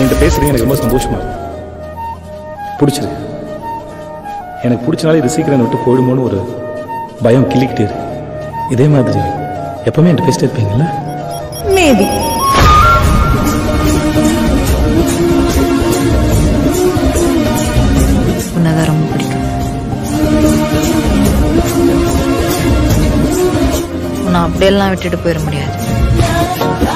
என்கிட்ட பேசுறீங்க, எனக்கு ரொம்ப சந்தோஷமா இருக்கு. பிடிச்சது எனக்கு பிடிச்சனால இது சீக்கிரம் விட்டு போயிடுமோன்னு ஒரு பயம் கிள்ளிக்கிட்டே இருக்கு. இதே மாதிரி எப்பவுமே என்கிட்ட பேசிட்டே இருப்பீங்களா? மேபி. உன்னதான் ரொம்ப பிடிக்கும். உன்னை அப்படியெல்லாம் விட்டுட்டு போயிட முடியாது.